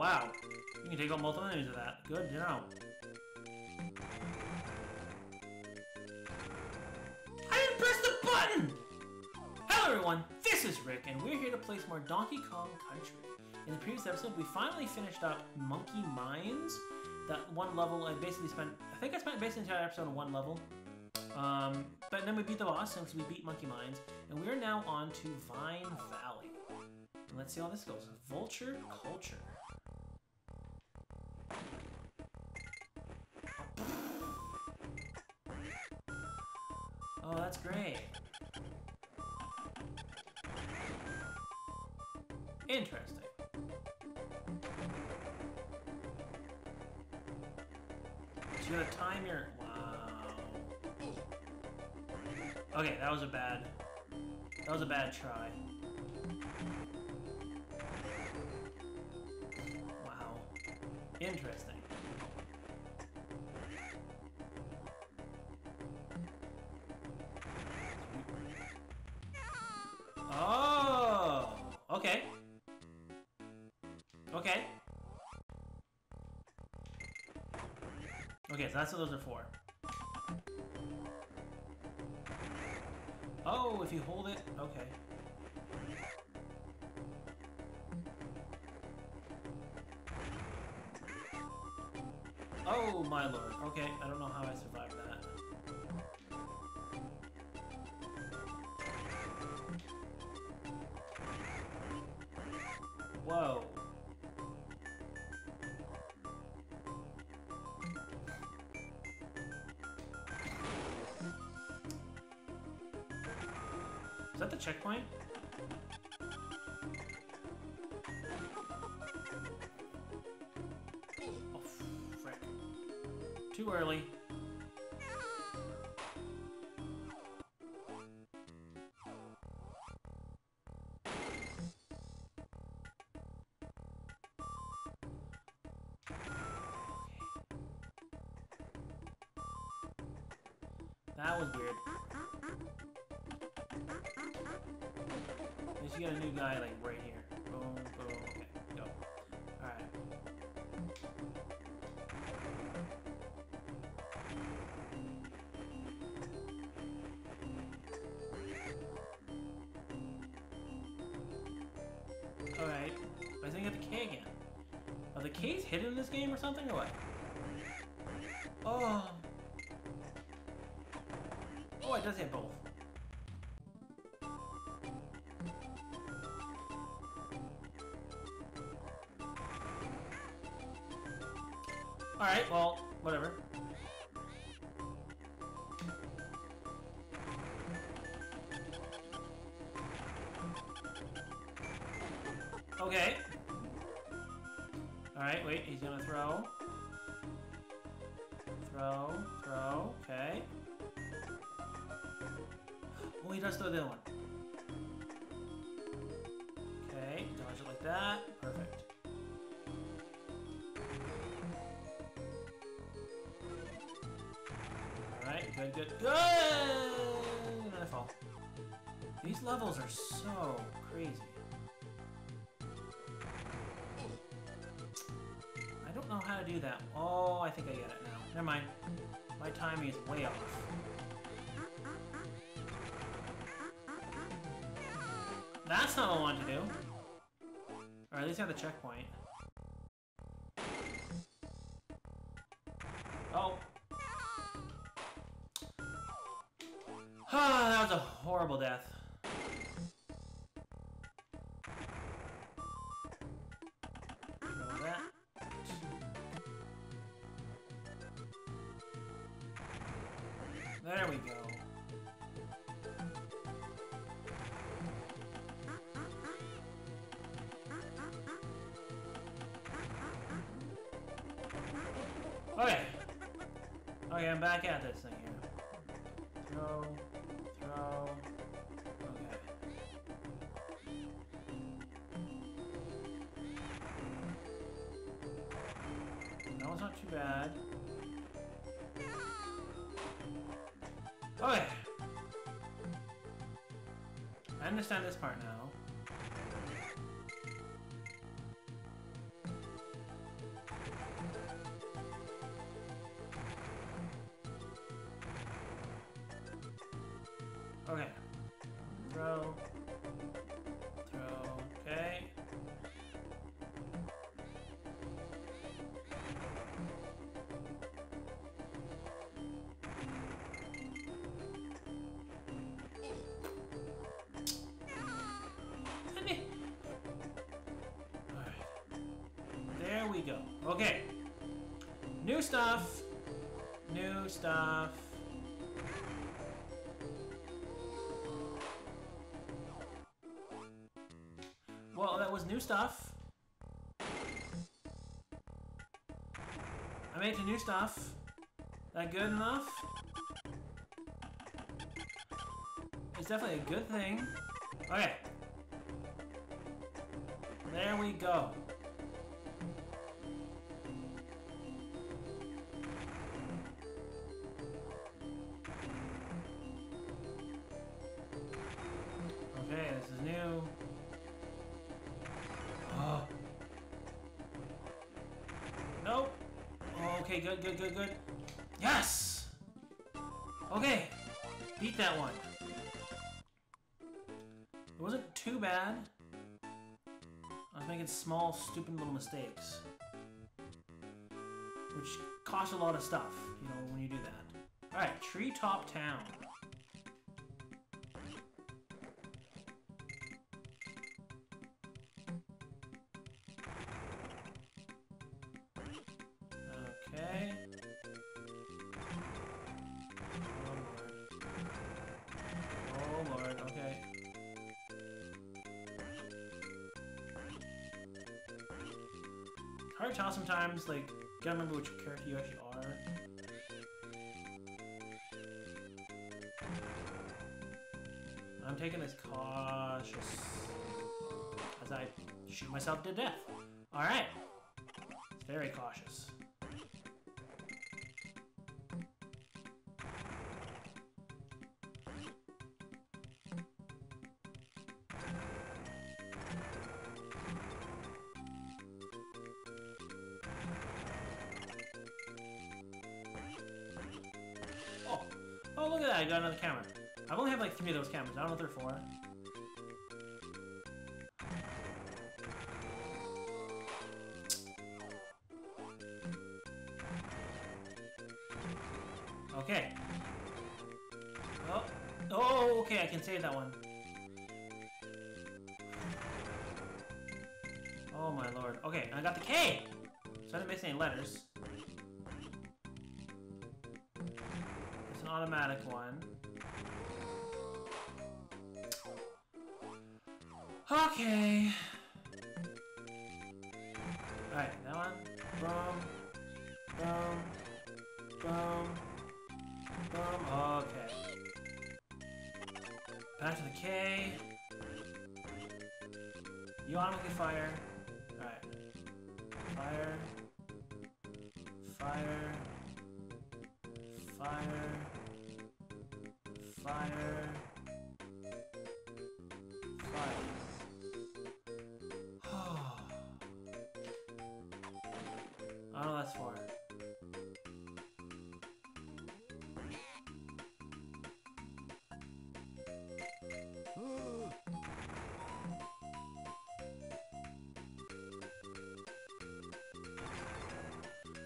wow. You can take out multiple enemies with that. Good job. I didn't press the button! Hello everyone, this is Rick, and we're here to play some more Donkey Kong Country. In the previous episode, we finally finished up Monkey Mines. That one level, I basically spent... I think I spent basically the entire episode on one level. But then we beat the boss, since we beat Monkey Mines. And we are now on to Vine Valley. And let's see how this goes. Vulture Culture. Oh, that's great. Interesting. So you gotta time your... Wow. Okay, that was a bad... That was a bad try. Wow. Interesting. Oh! Okay. Okay. Okay, so that's what those are for. Oh, if you hold it, okay. Oh, my lord. Okay, I don't know how I survived that. Whoa. Is that the checkpoint? Oh, frick. Too early. That was weird. At least you got a new guy, like, right here. Boom, boom, okay, go. Alright. Alright. I think I got the K again. Are the Ks hidden in this game or something, or what? Oh! Oh, it does hit both. Alright, well, whatever. Okay. Alright, wait, he's gonna throw. Throw, okay. Oh, he does throw the other one. Okay, dodge it like that. Perfect. Alright, good. And I fall. These levels are so crazy. I don't know how to do that. Oh, I think I get it now. Never mind. My timing is way off. That's not what I wanted to do. Or at least I have the checkpoint. Oh. That was a horrible death. Throw that. There we go. Okay, I'm back at this thing here. Throw. Okay. That was not too bad. Okay. I understand this part now. Throw, okay. Okay, new stuff. Well, that was new stuff. I made the new stuff. That good enough? It's definitely a good thing. Okay. There we go. Good. Yes! Okay. Beat that one. It wasn't too bad. I was making small, stupid little mistakes. Which cost a lot of stuff, you know, when you do that. Alright, Treetop Town. Hard to tell sometimes, like, you gotta remember which character you actually are. I'm taking this cautious as I shoot myself to death. Alright. It's very cautious. Oh, look at that, I got another camera. I only have like 3 of those cameras. I don't know what they're for. Okay. Oh, okay, I can save that one. Oh my lord. Okay, I got the K! So I didn't miss any letters. Automatic one. Okay. Alright, that one. Boom. Boom. Boom. Boom. Okay. Back to the K. You automatically fire. Alright. Fire. Fire. Fire. Fire. I don't know what that's for.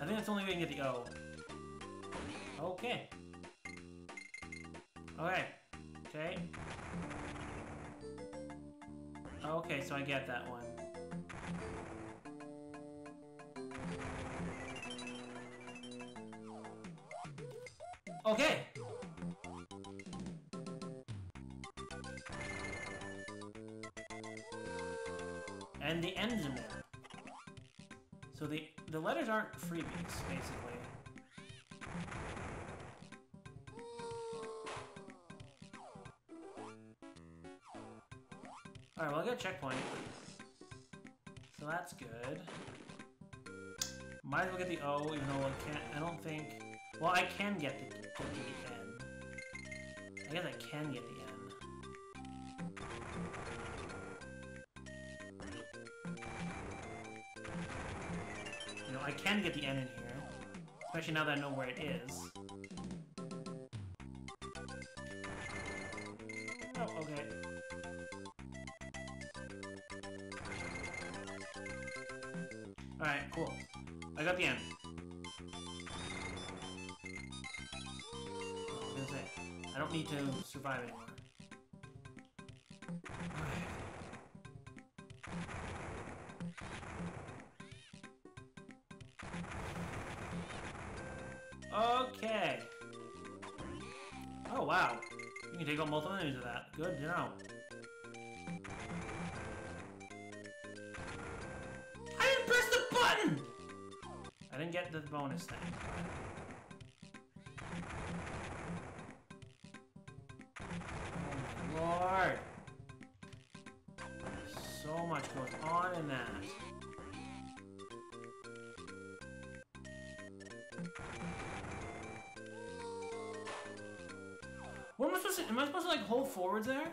I think that's the only way you can get the O. Okay. Okay, so I get that one. Okay! And the end's in there. So the letters aren't freebies, basically. Alright, well I got a checkpoint. So that's good. Might as well get the O, even though I can't, I don't think... Well, I can get the N. I guess I can get the N. You know, I can get the N in here. Especially now that I know where it is. Oh, okay. Alright, cool. I got the end. I was gonna say, I don't need to survive anymore. Okay. Oh, wow. You can take out multiple enemies with that. Good to know. I didn't press the button! I didn't get the bonus thing. Oh, Lord. So much goes on in that. What am I supposed to, am I supposed to like hold forwards there?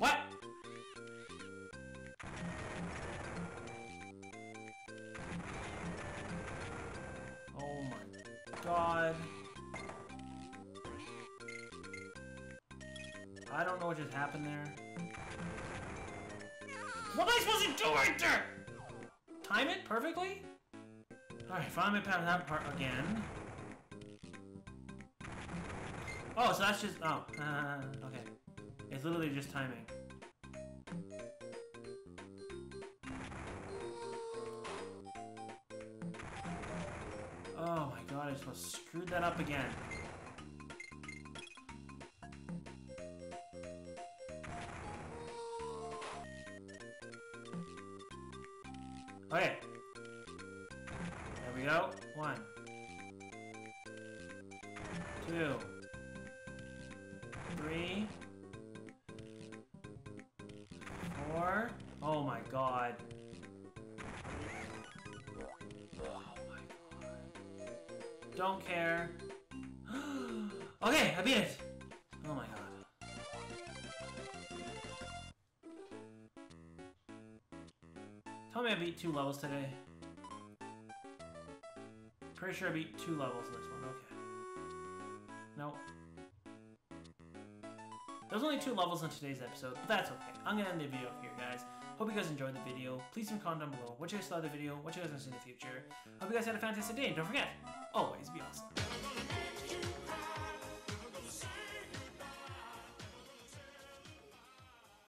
What? Oh my God. I don't know what just happened there. What am I supposed to do right there? Time it perfectly? Alright, finally found that part again. Oh, so that's just... Oh, okay. It's literally just timing. Oh my God, I just screwed that up again. Okay. There we go. 1, 2, 3, 4. Oh my God. Oh my God. Don't care. Okay, I beat it. Oh my God. Tell me I beat 2 levels today. Pretty sure I beat 2 levels in this one. Okay. Nope. There's only 2 levels in today's episode, but that's okay. I'm gonna end the video here, guys. Hope you guys enjoyed the video. Please leave a comment down below. What you guys thought of the video. What you guys want to see in the future. Hope you guys had a fantastic day. Don't forget, always be awesome.